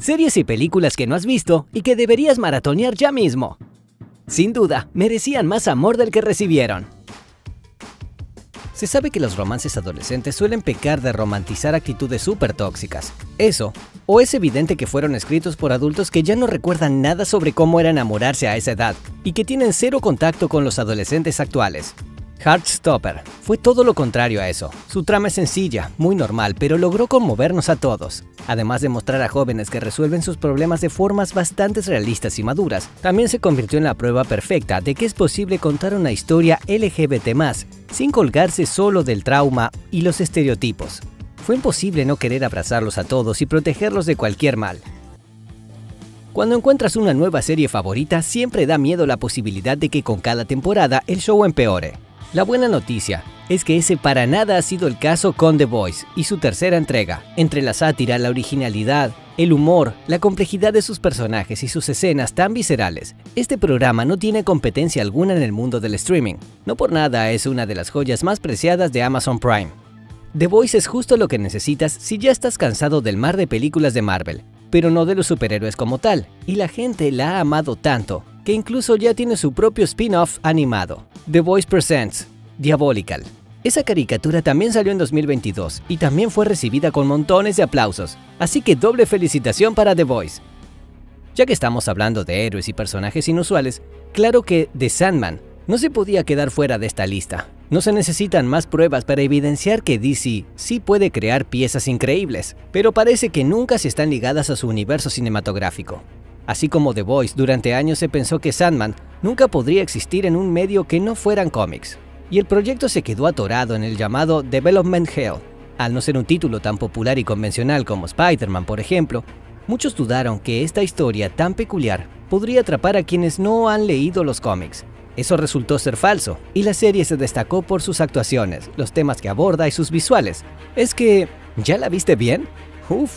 Series y películas que no has visto y que deberías maratonear ya mismo. Sin duda, merecían más amor del que recibieron. Se sabe que los romances adolescentes suelen pecar de romantizar actitudes súper tóxicas. Eso, o es evidente que fueron escritos por adultos que ya no recuerdan nada sobre cómo era enamorarse a esa edad y que tienen cero contacto con los adolescentes actuales. Heartstopper fue todo lo contrario a eso. Su trama es sencilla, muy normal, pero logró conmovernos a todos. Además de mostrar a jóvenes que resuelven sus problemas de formas bastante realistas y maduras, también se convirtió en la prueba perfecta de que es posible contar una historia LGBT+, sin colgarse solo del trauma y los estereotipos. Fue imposible no querer abrazarlos a todos y protegerlos de cualquier mal. Cuando encuentras una nueva serie favorita, siempre da miedo la posibilidad de que con cada temporada el show empeore. La buena noticia es que ese para nada ha sido el caso con The Boys y su tercera entrega. Entre la sátira, la originalidad, el humor, la complejidad de sus personajes y sus escenas tan viscerales, este programa no tiene competencia alguna en el mundo del streaming. No por nada es una de las joyas más preciadas de Amazon Prime. The Boys es justo lo que necesitas si ya estás cansado del mar de películas de Marvel, pero no de los superhéroes como tal, y la gente la ha amado tanto que incluso ya tiene su propio spin-off animado. The Boys Presents Diabolical. Esa caricatura también salió en 2022 y también fue recibida con montones de aplausos, así que doble felicitación para The Boys. Ya que estamos hablando de héroes y personajes inusuales, claro que The Sandman no se podía quedar fuera de esta lista. No se necesitan más pruebas para evidenciar que DC sí puede crear piezas increíbles, pero parece que nunca se están ligadas a su universo cinematográfico. Así como The Boys, durante años se pensó que Sandman nunca podría existir en un medio que no fueran cómics, y el proyecto se quedó atorado en el llamado Development Hell. Al no ser un título tan popular y convencional como Spider-Man, por ejemplo, muchos dudaron que esta historia tan peculiar podría atrapar a quienes no han leído los cómics. Eso resultó ser falso, y la serie se destacó por sus actuaciones, los temas que aborda y sus visuales. ¿Es que ya la viste bien? Uf.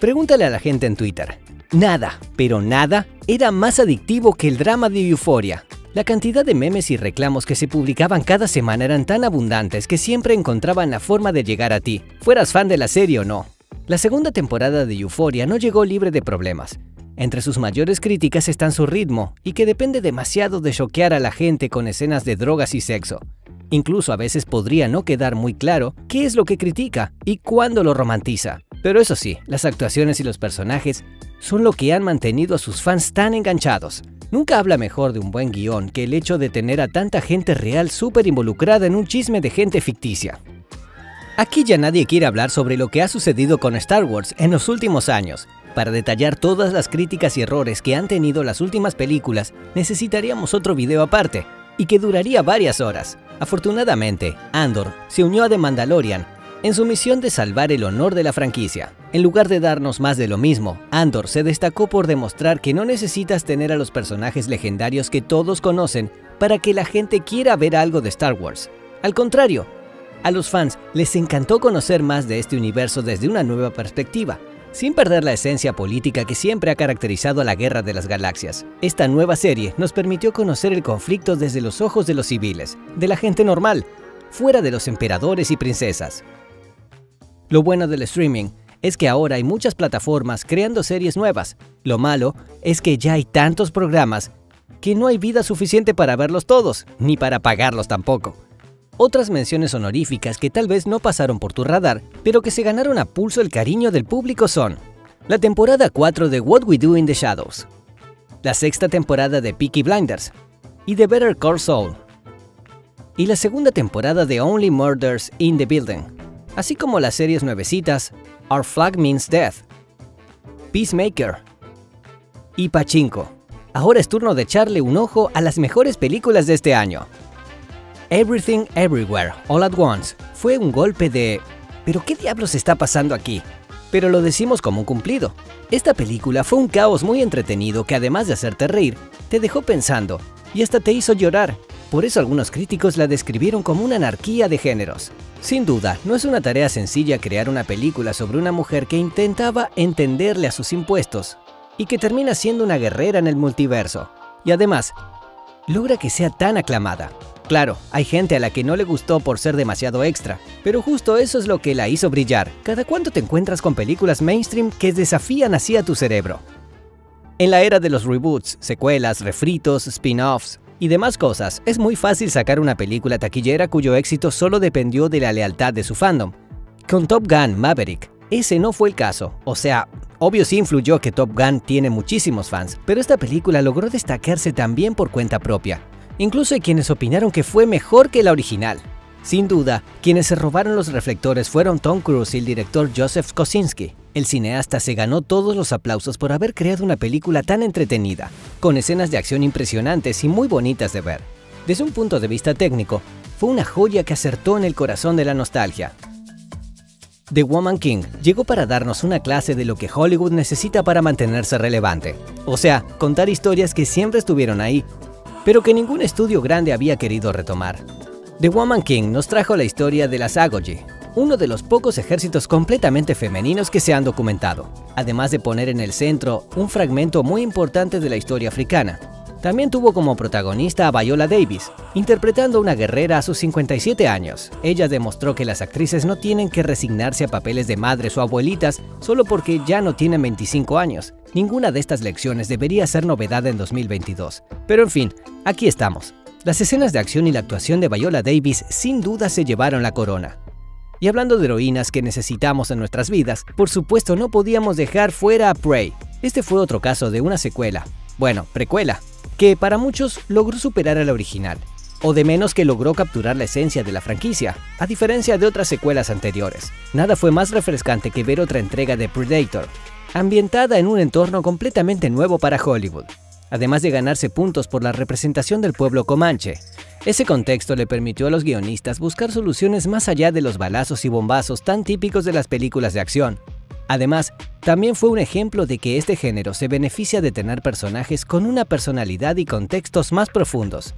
Pregúntale a la gente en Twitter. Nada, pero nada, era más adictivo que el drama de Euphoria. La cantidad de memes y reclamos que se publicaban cada semana eran tan abundantes que siempre encontraban la forma de llegar a ti, fueras fan de la serie o no. La segunda temporada de Euphoria no llegó libre de problemas. Entre sus mayores críticas están su ritmo, y que depende demasiado de choquear a la gente con escenas de drogas y sexo. Incluso a veces podría no quedar muy claro qué es lo que critica y cuándo lo romantiza. Pero eso sí, las actuaciones y los personajes son lo que han mantenido a sus fans tan enganchados. Nunca habla mejor de un buen guión que el hecho de tener a tanta gente real súper involucrada en un chisme de gente ficticia. Aquí ya nadie quiere hablar sobre lo que ha sucedido con Star Wars en los últimos años. Para detallar todas las críticas y errores que han tenido las últimas películas, necesitaríamos otro video aparte, y que duraría varias horas. Afortunadamente, Andor se unió a The Mandalorian en su misión de salvar el honor de la franquicia. En lugar de darnos más de lo mismo, Andor se destacó por demostrar que no necesitas tener a los personajes legendarios que todos conocen para que la gente quiera ver algo de Star Wars. Al contrario, a los fans les encantó conocer más de este universo desde una nueva perspectiva, sin perder la esencia política que siempre ha caracterizado a la Guerra de las Galaxias. Esta nueva serie nos permitió conocer el conflicto desde los ojos de los civiles, de la gente normal, fuera de los emperadores y princesas. Lo bueno del streaming es que ahora hay muchas plataformas creando series nuevas. Lo malo es que ya hay tantos programas que no hay vida suficiente para verlos todos, ni para pagarlos tampoco. Otras menciones honoríficas que tal vez no pasaron por tu radar, pero que se ganaron a pulso el cariño del público son la temporada 4 de What We Do In The Shadows, la sexta temporada de Peaky Blinders y de Better Call Saul, y la segunda temporada de Only Murders In The Building, así como las series nuevecitas Our Flag Means Death, Peacemaker y Pachinko. Ahora es turno de echarle un ojo a las mejores películas de este año. Everything Everywhere All At Once fue un golpe de ¿pero qué diablos está pasando aquí? Pero lo decimos como un cumplido. Esta película fue un caos muy entretenido que además de hacerte reír, te dejó pensando y hasta te hizo llorar. Por eso algunos críticos la describieron como una anarquía de géneros. Sin duda, no es una tarea sencilla crear una película sobre una mujer que intentaba entenderle a sus impuestos y que termina siendo una guerrera en el multiverso, y además logra que sea tan aclamada. Claro, hay gente a la que no le gustó por ser demasiado extra, pero justo eso es lo que la hizo brillar. ¿Cada cuánto te encuentras con películas mainstream que desafían así a tu cerebro? En la era de los reboots, secuelas, refritos, spin-offs y demás cosas, es muy fácil sacar una película taquillera cuyo éxito solo dependió de la lealtad de su fandom. Con Top Gun: Maverick, ese no fue el caso. O sea, obvio sí influyó que Top Gun tiene muchísimos fans, pero esta película logró destacarse también por cuenta propia. Incluso hay quienes opinaron que fue mejor que la original. Sin duda, quienes se robaron los reflectores fueron Tom Cruise y el director Joseph Kosinski. El cineasta se ganó todos los aplausos por haber creado una película tan entretenida, con escenas de acción impresionantes y muy bonitas de ver. Desde un punto de vista técnico, fue una joya que acertó en el corazón de la nostalgia. The Woman King llegó para darnos una clase de lo que Hollywood necesita para mantenerse relevante. O sea, contar historias que siempre estuvieron ahí, pero que ningún estudio grande había querido retomar. The Woman King nos trajo la historia de las Agojie, uno de los pocos ejércitos completamente femeninos que se han documentado, además de poner en el centro un fragmento muy importante de la historia africana. También tuvo como protagonista a Viola Davis, interpretando a una guerrera a sus 57 años. Ella demostró que las actrices no tienen que resignarse a papeles de madres o abuelitas solo porque ya no tienen 25 años. Ninguna de estas lecciones debería ser novedad en 2022. Pero en fin, aquí estamos. Las escenas de acción y la actuación de Viola Davis sin duda se llevaron la corona. Y hablando de heroínas que necesitamos en nuestras vidas, por supuesto no podíamos dejar fuera a Prey. Este fue otro caso de una secuela, bueno, precuela, que para muchos logró superar a la original, o de menos que logró capturar la esencia de la franquicia, a diferencia de otras secuelas anteriores. Nada fue más refrescante que ver otra entrega de Predator, ambientada en un entorno completamente nuevo para Hollywood, además de ganarse puntos por la representación del pueblo Comanche. Ese contexto le permitió a los guionistas buscar soluciones más allá de los balazos y bombazos tan típicos de las películas de acción. Además, también fue un ejemplo de que este género se beneficia de tener personajes con una personalidad y contextos más profundos.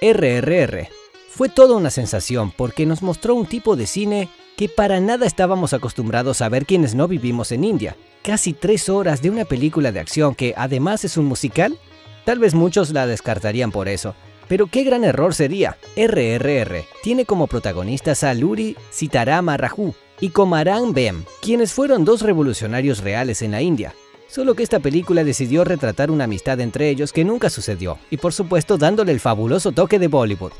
RRR fue toda una sensación porque nos mostró un tipo de cine que para nada estábamos acostumbrados a ver quienes no vivimos en India. Casi 3 horas de una película de acción que además es un musical. Tal vez muchos la descartarían por eso, pero qué gran error sería. RRR tiene como protagonistas a Luri Sitarama Raju y Komaram Bem, quienes fueron 2 revolucionarios reales en la India. Solo que esta película decidió retratar una amistad entre ellos que nunca sucedió, y por supuesto dándole el fabuloso toque de Bollywood.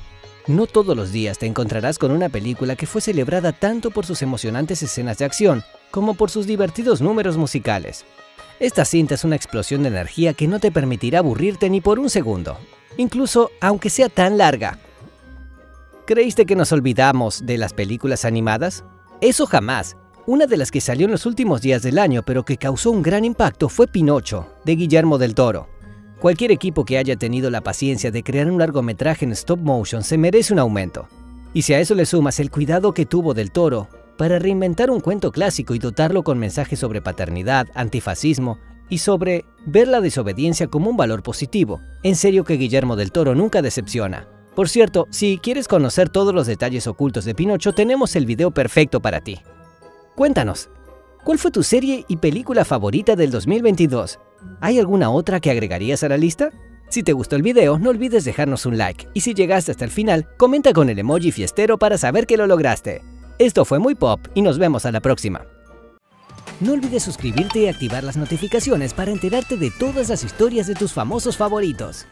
No todos los días te encontrarás con una película que fue celebrada tanto por sus emocionantes escenas de acción como por sus divertidos números musicales. Esta cinta es una explosión de energía que no te permitirá aburrirte ni por un segundo, incluso aunque sea tan larga. ¿Creíste que nos olvidamos de las películas animadas? Eso jamás. Una de las que salió en los últimos días del año pero que causó un gran impacto fue Pinocchio, de Guillermo del Toro. Cualquier equipo que haya tenido la paciencia de crear un largometraje en stop motion se merece un aumento. Y si a eso le sumas el cuidado que tuvo del Toro para reinventar un cuento clásico y dotarlo con mensajes sobre paternidad, antifascismo y sobre ver la desobediencia como un valor positivo, en serio que Guillermo del Toro nunca decepciona. Por cierto, si quieres conocer todos los detalles ocultos de Pinocho, tenemos el video perfecto para ti. Cuéntanos, ¿cuál fue tu serie y película favorita del 2022? ¿Hay alguna otra que agregarías a la lista? Si te gustó el video, no olvides dejarnos un like, y si llegaste hasta el final, comenta con el emoji fiestero para saber que lo lograste. Esto fue Muy Pop y nos vemos a la próxima. No olvides suscribirte y activar las notificaciones para enterarte de todas las historias de tus famosos favoritos.